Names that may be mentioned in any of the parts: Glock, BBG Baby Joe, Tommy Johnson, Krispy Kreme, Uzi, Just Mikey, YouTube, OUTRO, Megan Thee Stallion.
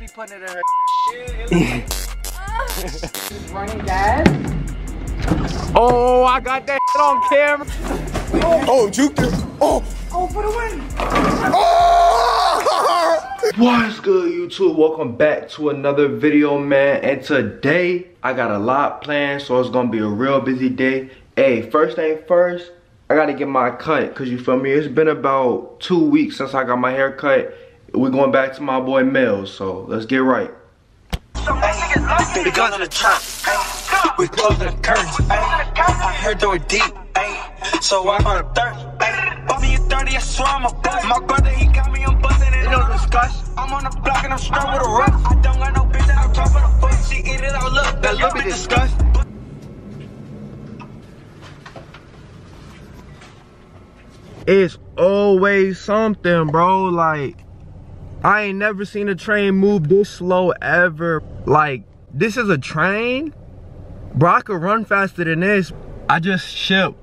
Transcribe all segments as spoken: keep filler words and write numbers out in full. be putting it in her shit. She's running gas. Oh, I got that shit on camera. Oh, juked it. Oh. Oh, for the win. Oh! What's good, YouTube? Welcome back to another video, man. And today, I got a lot planned, so it's gonna be a real busy day. Hey, first thing first, I gotta get my cut, cause you feel me? It's been about two weeks since I got my hair cut. We're going back to my boy Mills, so let's get right. The guns in the trunk, we close the curtains. I heard they were deep, so I heard a thirty. Bumping you thirty, I swear I'm a bust. My brother, he got me, I'm buzzing and no discuss. I'm on the block and I'm strung with a rough. I don't got no bitch that I'm top of the bush. She eat it all up, that little bit disgust. It's always something, bro. Like, I ain't never seen a train move this slow ever. Like, this is a train? Bro, I could run faster than this. I just shipped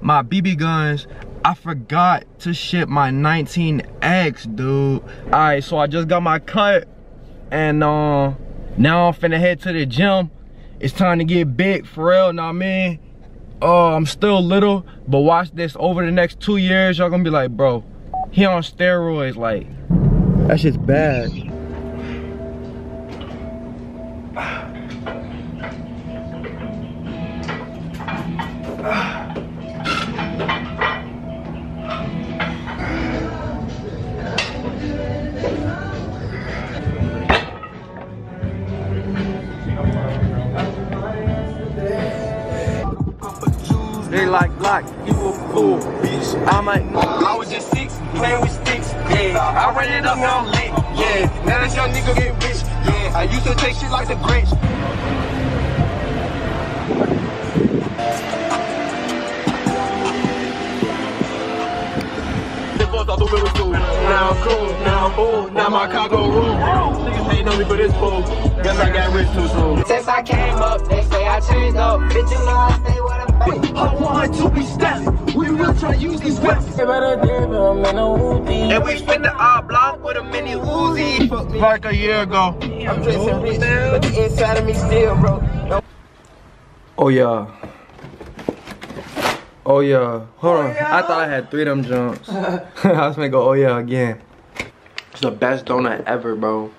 my B B guns. I forgot to ship my nineteen X, dude. Alright, so I just got my cut. And uh, now I'm finna head to the gym. It's time to get big, for real, know what I mean? Oh, I'm still little, but watch this. Over the next two years, y'all gonna be like, bro, he on steroids. Like, that shit's bad. They like black, you a fool, bitch. I'm like, I was just six, playing with sticks, yeah. I ran it up, now I'm lit, yeah. Now that young nigga get rich, yeah. I used to take shit like the Grinch. They both out the window too. Now I'm cool, now I'm old, now my car go room. Niggas ain't know me for this fool. Guess I got rich too soon. Since I came up, they say I changed up. Bitch, you know I stay with a. I want to be stacked. We will try to use these weapons. And we spend the odd block with a mini Uzi. Like a year ago. I'm just a bitch, but the inside of me still, bro. Oh, yeah. Oh, yeah. Hold on. I thought I had three of them jumps. I was gonna go, oh, yeah, again. It's the best donut ever, bro.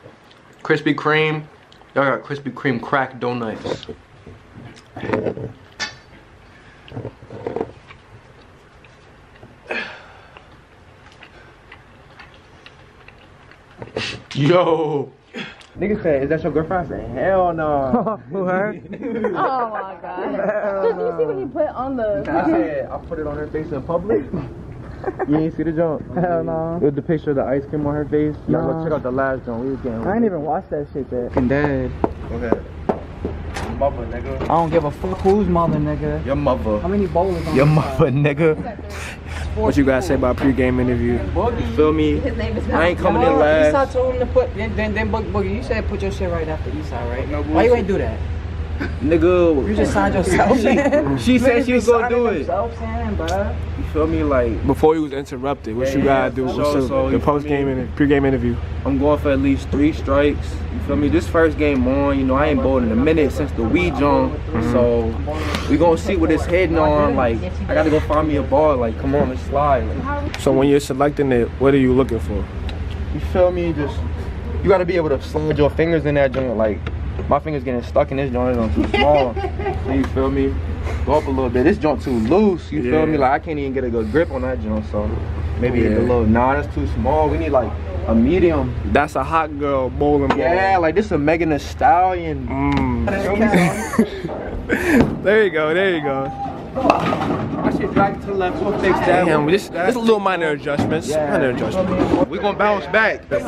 Krispy Kreme. Y'all got Krispy Kreme crack donuts. Yo, nigga said, is that your girlfriend? I said, hell no. Who, her? Oh my god. Did you see what he put on the? I said, I put it on her face in public. You ain't see the jump? Hell no. It was the picture of the ice cream on her face. Y'all no. Go check out the last jump. We was getting. I ain't even watched that shit yet. Fucking dead. Go ahead. Mother, nigga. I don't give a fuck who's mother, nigga. Your mother. How many bowlers on your mother, nigga? What you guys say about pre-game interview? Boogie. Feel me? His name is I ain't coming no, in last. Eastside told him to put. Then, then, then Boogie, you said put your shit right after Eastside, right? No, why you ain't do that? Nigga. You just signed yourself. She, she said she was gonna do it. In, bro. You feel me? Like before he was interrupted. What yeah, you guys do? So, so, so, the post-game and pre-game interview. I'm going for at least three strikes. You feel me? This first game on, you know, I ain't bowled in a minute since the weed jump. Mm-hmm. So we gonna see what it's heading on. Like I gotta go find me a ball. Like come on, let's slide. Like. So when you're selecting it, what are you looking for? You feel me? Just you gotta be able to slide your fingers in that joint. Like. My finger's getting stuck in this joint, it's too small. So you feel me? Go up a little bit. This joint too loose, you yeah. feel me? Like I can't even get a good grip on that joint, so maybe yeah. a little nah, that's too small. We need like a medium. That's a hot girl bowling ball. Yeah, like this is a Megan Thee Stallion. Mm. There you go, there you go. I should drag to the left, we'll fix that. Damn, this is a little minor adjustments. Yeah. Minor adjustments. We're gonna bounce back. It's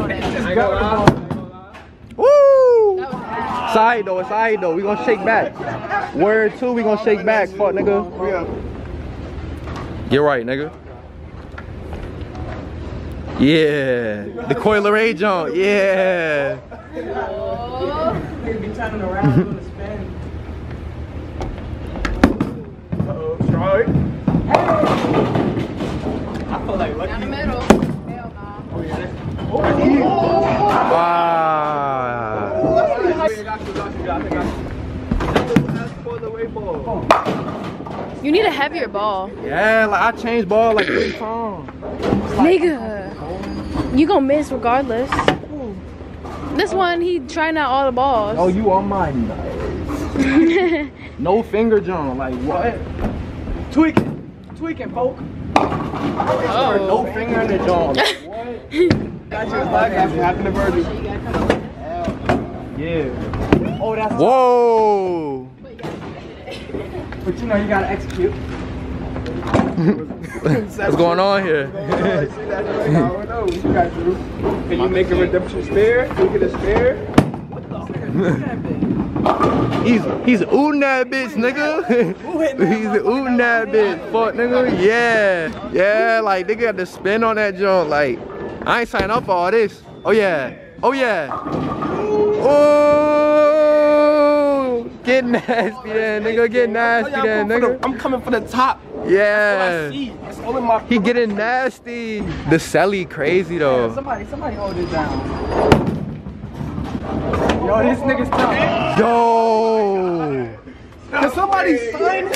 alright though, it's alright though. We gonna shake back. Word two, we gonna shake back. Fuck nigga. Get right, nigga. Yeah. The coil array jump. Yeah. Uh-oh, strike. I feel like lucky. Down the middle. Wow. straight ball. You need a heavier ball. Yeah, like I changed ball like three times. Like, nigga, you gonna miss regardless. This one, he trying out all the balls. Oh, you are my nuts. No finger jump, like what? Tweak, tweak and poke. Oh. No finger in the jaw. Like, what? That's your podcast after the verdict. Yeah. Oh, that's. Whoa. But you know you gotta execute. What's going on here? Can you make a redemption spare? You get a spare? What the? He's he's ootin' that bitch, nigga. He's ootin' that bitch, fuck nigga. Yeah, yeah, like they got to spin on that joint. Like I ain't signing up for all this. Oh yeah, oh yeah. Oh, get nasty then, nigga. Get nasty then, nigga. I'm coming for the top. Yeah, he getting nasty. The celly crazy though. Yeah, somebody, somebody hold it down. Yo, this nigga's tough. Yo. Can somebody sign it?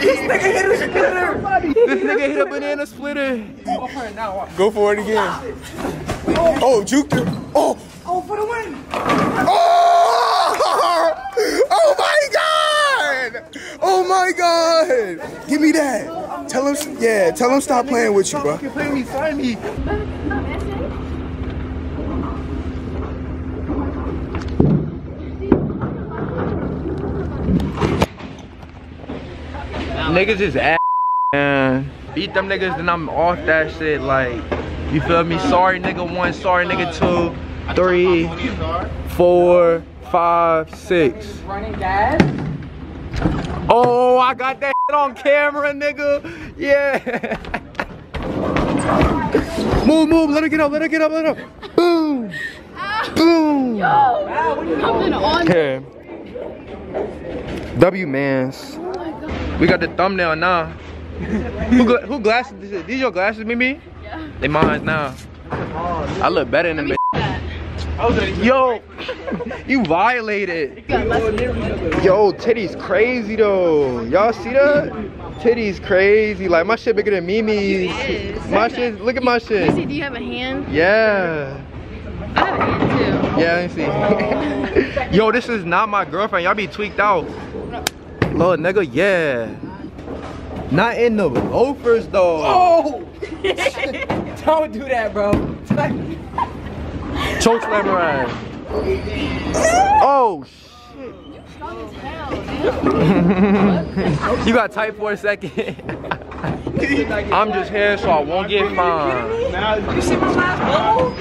This nigga hit a splitter. This nigga hit a banana splitter. Go for it again. Oh, juked him. Oh. Oh, for the win. Oh. Oh my God. Oh my God! Give me that. Tell him, yeah. Tell him stop playing with you, bro. Play me, sign me. Niggas is ass, man. Beat them niggas, then I'm off that shit. Like, you feel me? Sorry, nigga. One. Sorry, nigga. Two. Three. Four. Five. Six. Running gas. Oh, I got that shit on camera, nigga. Yeah. Move, move. Let her get up. Let her get up. Let her. Boom. Ow. Boom. Yo. Ow, what are you coming on? Okay. W mans. Oh my God. We got the thumbnail now. who gla who glasses? This is? These your glasses, Mimi? Yeah. They mine now. Oh, I look better than them. Yo, you violated. Yo, titties crazy though. Y'all see that? Titties crazy. Like my shit bigger than Mimi's. My shit. Look at my shit. Missy, do you have a hand? Yeah. I have a hand too. Yeah, let me see. Yo, this is not my girlfriend. Y'all be tweaked out. Lord, nigga, yeah. Not in the loafers though. Oh! Don't do that, bro. Choke slam ride. Oh shit. You strong as hell. You got tight for a second. I'm just here so I won't get fined. You see my last blow?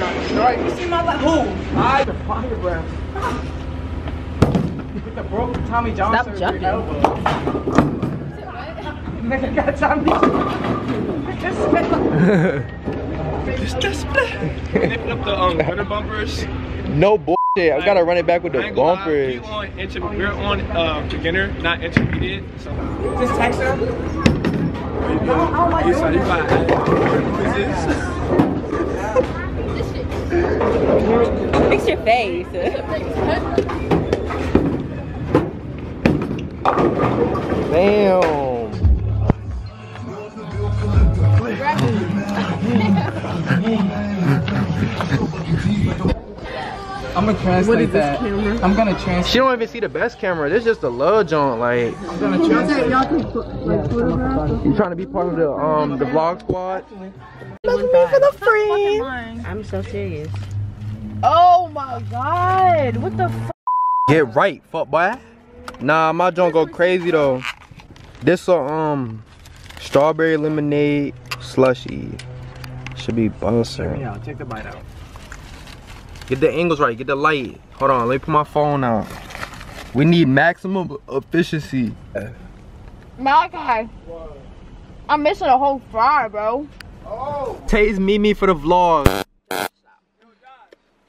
You see my last who? I the fire breath. With the broken Tommy Johnson. Stop jumping. Nigga got Tommy Johnson. Up the um, runner bumpers. No bullshit. I like, gotta run it back with the bumpers. We're on, inter we're on uh, beginner, not intermediate. So. Just text her. Like fix your face. Damn. I'm gonna translate that. I'm gonna translate. She don't even see the best camera. This is just a love joint. Like, I'm gonna translate. You trying to be part of the um the vlog squad? Look at me for the free. I'm so serious. Oh my God! What the? F Get right, fuck boy. Nah, my joint go crazy though. This uh, um strawberry lemonade slushy. Should be bussing. Yeah, check the bite out. Get the angles right. Get the light. Hold on. Let me put my phone out. We need maximum efficiency. Malachi, I'm missing a whole fry, bro. Oh. Taste Mimi for the vlog. Yo, Josh,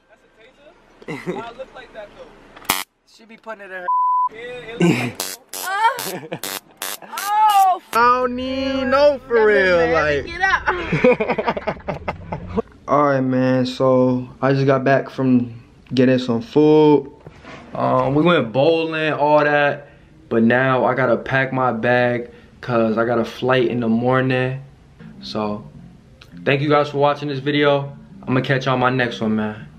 that's a taser? Why it look like that though? She be putting it in her. Yeah, it looks like that. Oh, I don't need no for real, like. Alright man, so I just got back from getting some food. Um, we went bowling, all that. But now I gotta pack my bag because I got a flight in the morning. So thank you guys for watching this video. I'm gonna catch y'all on my next one, man.